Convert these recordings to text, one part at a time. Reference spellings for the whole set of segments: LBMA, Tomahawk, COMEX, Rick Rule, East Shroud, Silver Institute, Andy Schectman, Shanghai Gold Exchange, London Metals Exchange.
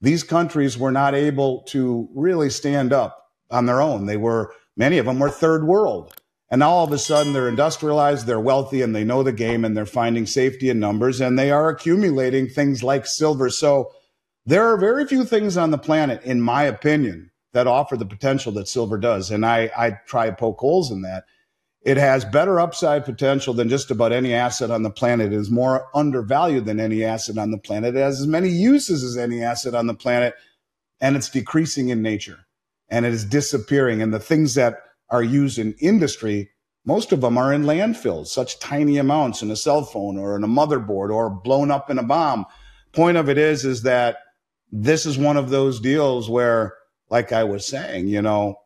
these countries were not able to really stand up on their own. They were, many of them were third world. And now all of a sudden they're industrialized, they're wealthy, and they know the game, and they're finding safety in numbers, and they are accumulating things like silver. So there are very few things on the planet, in my opinion, that offer the potential that silver does. And I try to poke holes in that. It has better upside potential than just about any asset on the planet. It is more undervalued than any asset on the planet. It has as many uses as any asset on the planet, and it's decreasing in nature, and it is disappearing. And the things that are used in industry, most of them are in landfills, such tiny amounts in a cell phone or in a motherboard or blown up in a bomb. Point of it is that this is one of those deals where, like I was saying, you know,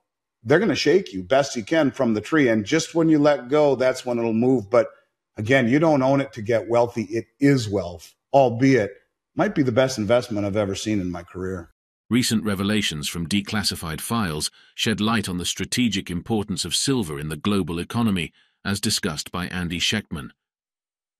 they're going to shake you best you can from the tree. And just when you let go, that's when it'll move. But again, you don't own it to get wealthy. It is wealth, albeit might be the best investment I've ever seen in my career. Recent revelations from declassified files shed light on the strategic importance of silver in the global economy, as discussed by Andy Schectman.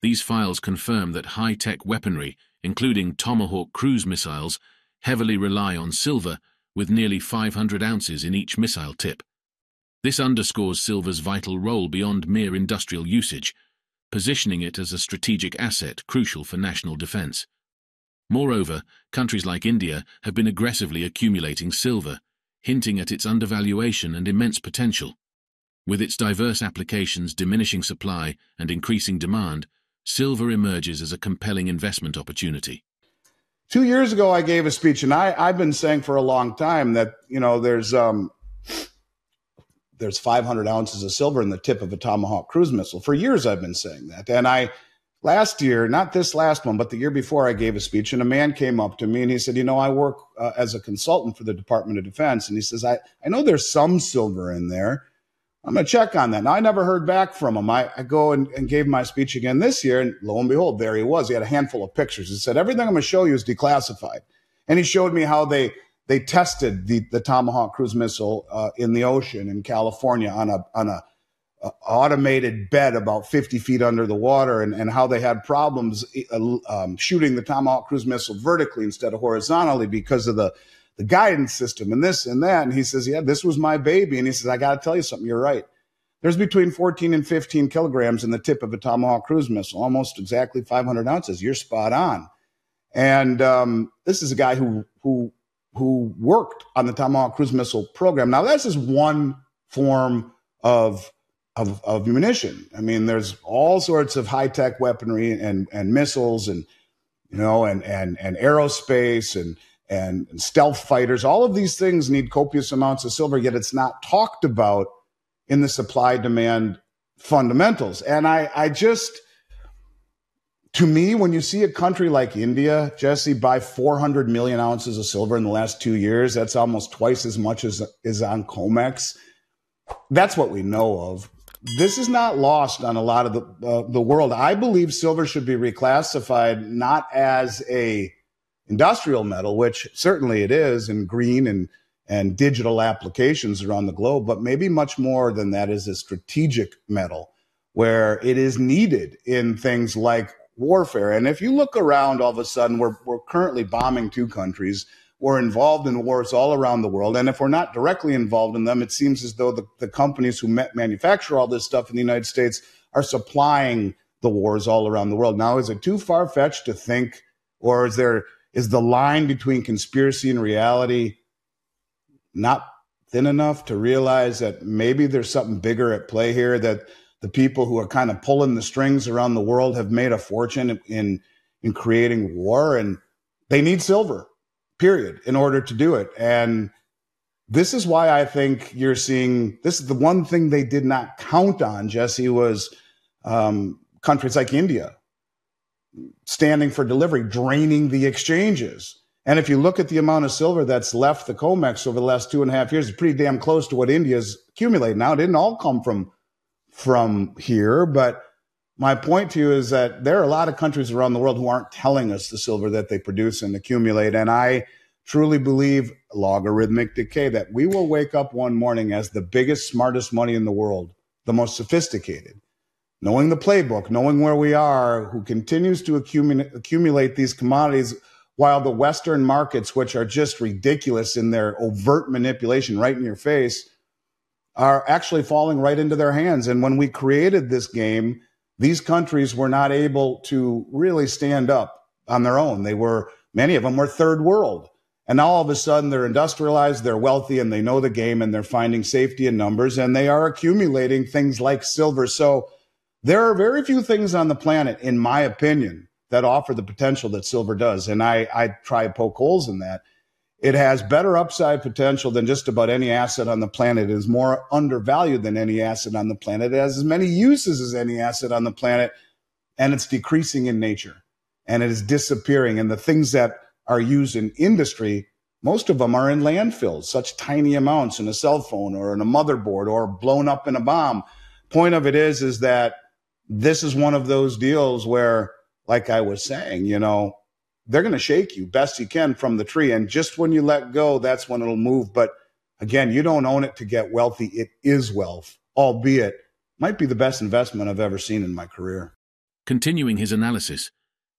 These files confirm that high-tech weaponry, including Tomahawk cruise missiles, heavily rely on silver, with nearly 500 ounces in each missile tip. This underscores silver's vital role beyond mere industrial usage, positioning it as a strategic asset crucial for national defense. Moreover, countries like India have been aggressively accumulating silver, hinting at its undervaluation and immense potential. With its diverse applications, diminishing supply, and increasing demand, silver emerges as a compelling investment opportunity. 2 years ago, I gave a speech, and I've been saying for a long time that, you know, there's 500 ounces of silver in the tip of a Tomahawk cruise missile. For years, I've been saying that. And last year, not this last one, but the year before, I gave a speech, and a man came up to me, and he said, you know, I work as a consultant for the Department of Defense. And he says, I know there's some silver in there. I'm going to check on that. Now, I never heard back from him. I go and gave my speech again this year, and lo and behold, there he was. He had a handful of pictures. He said, everything I'm going to show you is declassified. And he showed me how they tested the Tomahawk cruise missile in the ocean in California on a automated bed about 50 feet under the water, and how they had problems shooting the Tomahawk cruise missile vertically instead of horizontally because of the guidance system and this and that. And he says, yeah, this was my baby. And he says, I got to tell you something. You're right. There's between 14 and 15 kilograms in the tip of a Tomahawk cruise missile, almost exactly 500 ounces. You're spot on. And this is a guy who worked on the Tomahawk cruise missile program. Now, that's just one form of munition. I mean, there's all sorts of high-tech weaponry and missiles and, you know, and aerospace and stealth fighters. All of these things need copious amounts of silver, yet it's not talked about in the supply-demand fundamentals. And I just, to me, when you see a country like India, Jesse, buy 400 million ounces of silver in the last 2 years, that's almost twice as much as is on COMEX. That's what we know of. This is not lost on a lot of the world. I believe silver should be reclassified not as a industrial metal, which certainly it is in green and digital applications around the globe, but maybe much more than that is a strategic metal where it is needed in things like warfare. And if you look around, all of a sudden, we're currently bombing two countries. We're involved in wars all around the world. And if we're not directly involved in them, it seems as though the companies who manufacture all this stuff in the United States are supplying the wars all around the world. Now, is it too far-fetched to think, or is the line between conspiracy and reality not thin enough to realize that maybe there's something bigger at play here, that the people who are kind of pulling the strings around the world have made a fortune in creating war, and they need silver, period, in order to do it? And this is why I think you're seeing, this is the one thing they did not count on, Jesse, was countries like India standing for delivery, draining the exchanges. And if you look at the amount of silver that's left the COMEX over the last 2.5 years, it's pretty damn close to what India's accumulated. Now, it didn't all come from here, but my point to you is that there are a lot of countries around the world who aren't telling us the silver that they produce and accumulate. And I truly believe, logarithmic decay, that we will wake up one morning as the biggest, smartest money in the world, the most sophisticated, knowing the playbook, knowing where we are, who continues to accumulate these commodities while the Western markets, which are just ridiculous in their overt manipulation right in your face, are actually falling right into their hands. And when we created this game, these countries were not able to really stand up on their own. They were, many of them were third world. And now all of a sudden they're industrialized, they're wealthy, and they know the game, and they're finding safety in numbers, and they are accumulating things like silver. So there are very few things on the planet, in my opinion, that offer the potential that silver does. And I try to poke holes in that. It has better upside potential than just about any asset on the planet. It is more undervalued than any asset on the planet. It has as many uses as any asset on the planet, and it's decreasing in nature, and it is disappearing. And the things that are used in industry, most of them are in landfills, such tiny amounts in a cell phone or in a motherboard or blown up in a bomb. Point of it is that this is one of those deals where, like I was saying, you know, they're going to shake you best you can from the tree. And just when you let go, that's when it'll move. But again, you don't own it to get wealthy. It is wealth, albeit might be the best investment I've ever seen in my career. Continuing his analysis,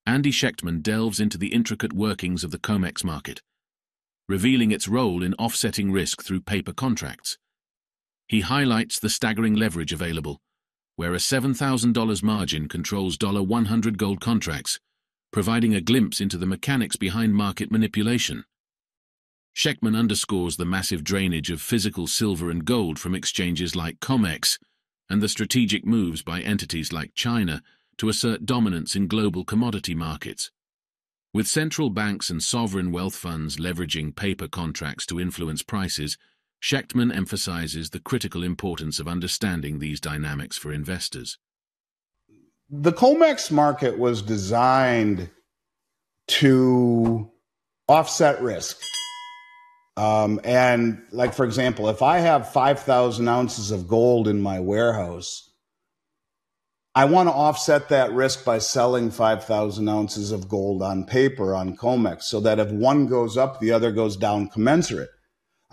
Andy Schectman delves into the intricate workings of the COMEX market, revealing its role in offsetting risk through paper contracts. He highlights the staggering leverage available, where a $7,000 margin controls $100 gold contracts, providing a glimpse into the mechanics behind market manipulation. Schectman underscores the massive drainage of physical silver and gold from exchanges like COMEX and the strategic moves by entities like China to assert dominance in global commodity markets. With central banks and sovereign wealth funds leveraging paper contracts to influence prices, Schectman emphasizes the critical importance of understanding these dynamics for investors. The COMEX market was designed to offset risk. And like, for example, if I have 5,000 ounces of gold in my warehouse, I want to offset that risk by selling 5,000 ounces of gold on paper on COMEX, so that if one goes up, the other goes down commensurate.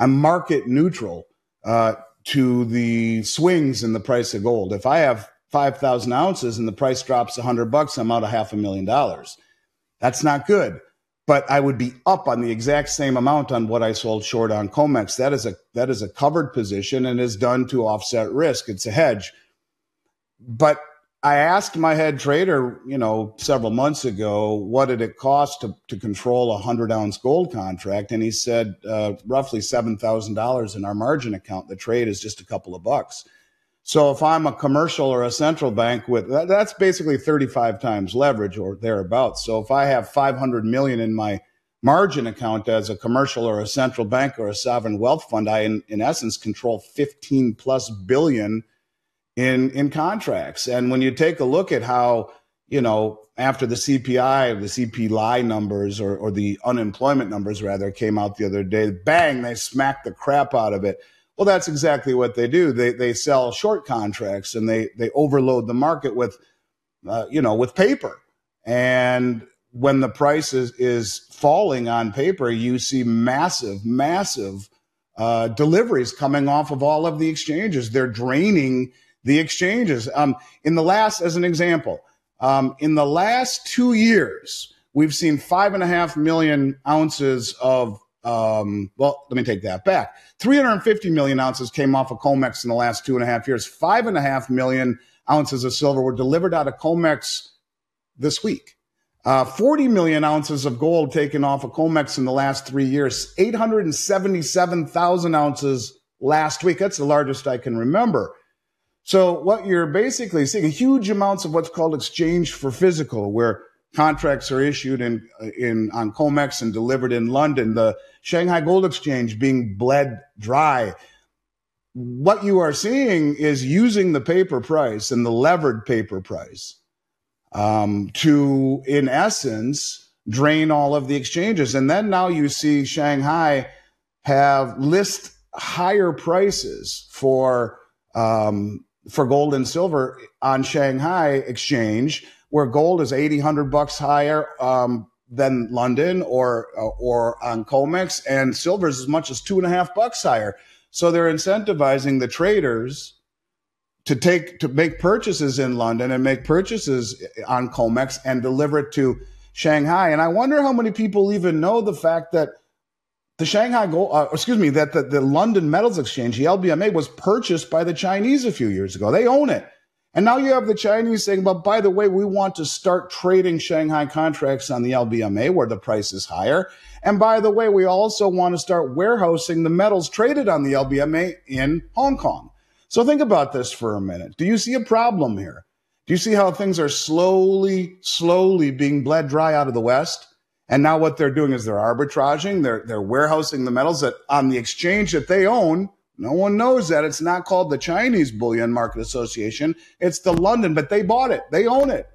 I'm market neutral to the swings in the price of gold. If I have 5,000 ounces and the price drops $100, I'm out of $500,000. That's not good, but I would be up on the exact same amount on what I sold short on COMEX. That is a covered position and is done to offset risk. It's a hedge. But I asked my head trader, you know, several months ago, what did it cost to control a 100-ounce gold contract? And he said roughly $7,000 in our margin account. The trade is just a couple of bucks. So if I'm a commercial or a central bank with, that's basically 35 times leverage or thereabouts. So if I have 500 million in my margin account as a commercial or a central bank or a sovereign wealth fund, I in essence control 15+ billion in contracts. And when you take a look at how, you know, after the CPI or the CPLI numbers or the unemployment numbers rather came out the other day, bang, they smacked the crap out of it. Well, that's exactly what they do. They sell short contracts and they overload the market with, you know, with paper. And when the price is falling on paper, you see massive deliveries coming off of all of the exchanges. They're draining the exchanges. In the last 2 years, we've seen 5.5 million ounces of. Well, let me take that back. 350 million ounces came off of COMEX in the last 2.5 years. 5.5 million ounces of silver were delivered out of COMEX this week. 40 million ounces of gold taken off of COMEX in the last 3 years. 877,000 ounces last week. That's the largest I can remember. So what you're basically seeing, huge amounts of what's called exchange for physical, where contracts are issued on COMEX and delivered in London, the Shanghai Gold Exchange being bled dry. What you are seeing is using the paper price and the levered paper price to, in essence, drain all of the exchanges. And then now you see Shanghai have list higher prices for gold and silver on Shanghai Exchange, where gold is $80, $100 higher than London or on COMEX, and silver is as much as $2.50 higher. So they're incentivizing the traders to make purchases in London and make purchases on COMEX and deliver it to Shanghai. And I wonder how many people even know the fact that the Shanghai Gold, the London Metals Exchange, the LBMA, was purchased by the Chinese a few years ago. They own it. And now you have the Chinese saying, but by the way, we want to start trading Shanghai contracts on the LBMA where the price is higher. And by the way, we also want to start warehousing the metals traded on the LBMA in Hong Kong. So think about this for a minute. Do you see a problem here? Do you see how things are slowly being bled dry out of the West? And now what they're doing is they're arbitraging, they're warehousing the metals that on the exchange that they own. No one knows that. It's not called the Chinese Bullion Market Association. It's the London, but they bought it. They own it.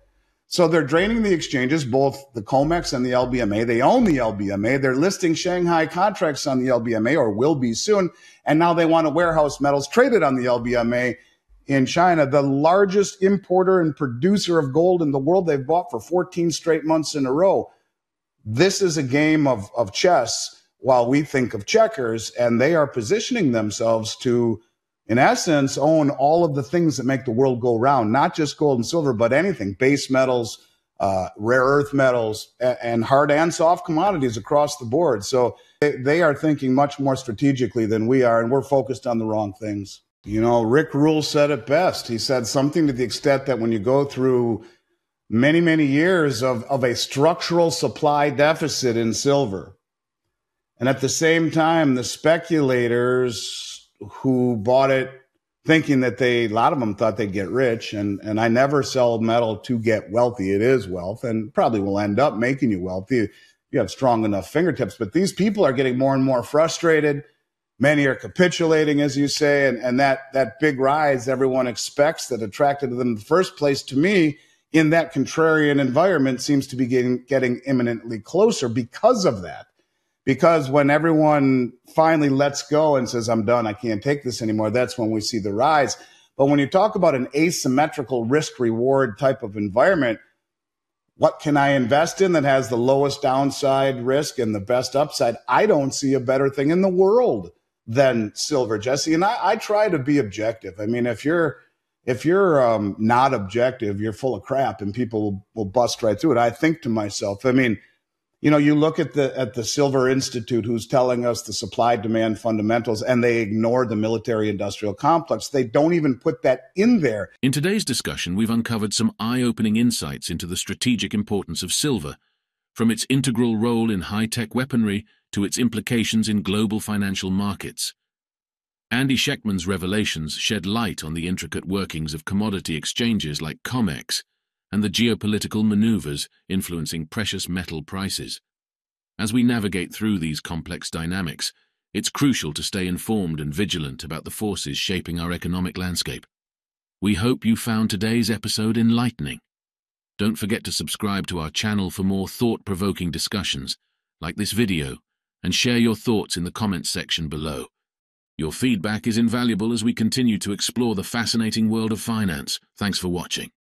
So they're draining the exchanges, both the COMEX and the LBMA. They own the LBMA. They're listing Shanghai contracts on the LBMA, or will be soon. And now they want to warehouse metals traded on the LBMA in China, the largest importer and producer of gold in the world. They've bought for 14 straight months in a row. This is a game of chess, while we think of checkers, and they are positioning themselves to, in essence, own all of the things that make the world go round, not just gold and silver, but anything, base metals, rare earth metals, and hard and soft commodities across the board. So they are thinking much more strategically than we are, and we're focused on the wrong things. You know, Rick Rule said it best. He said something to the extent that when you go through many, many years of a structural supply deficit in silver, and at the same time, the speculators who bought it thinking that a lot of them thought they'd get rich, and I never sell metal to get wealthy. It is wealth, and probably will end up making you wealthy. You have strong enough fingertips, but these people are getting more and more frustrated. Many are capitulating, as you say, and that big rise everyone expects that attracted them in the first place, to me, in that contrarian environment, seems to be getting imminently closer because of that. Because when everyone finally lets go and says, I'm done, I can't take this anymore, that's when we see the rise. But when you talk about an asymmetrical risk-reward type of environment, what can I invest in that has the lowest downside risk and the best upside? I don't see a better thing in the world than silver, Jesse. And I try to be objective. I mean, if you're not objective, you're full of crap, and people will bust right through it. I think to myself, I mean, you know, you look at the Silver Institute, who's telling us the supply-demand fundamentals, and they ignore the military-industrial complex. They don't even put that in there. In today's discussion, we've uncovered some eye-opening insights into the strategic importance of silver, from its integral role in high-tech weaponry to its implications in global financial markets. Andy Schectman's revelations shed light on the intricate workings of commodity exchanges like COMEX, and the geopolitical maneuvers influencing precious metal prices. As we navigate through these complex dynamics, it's crucial to stay informed and vigilant about the forces shaping our economic landscape. We hope you found today's episode enlightening. Don't forget to subscribe to our channel for more thought-provoking discussions, like this video, and share your thoughts in the comments section below. Your feedback is invaluable as we continue to explore the fascinating world of finance. Thanks for watching.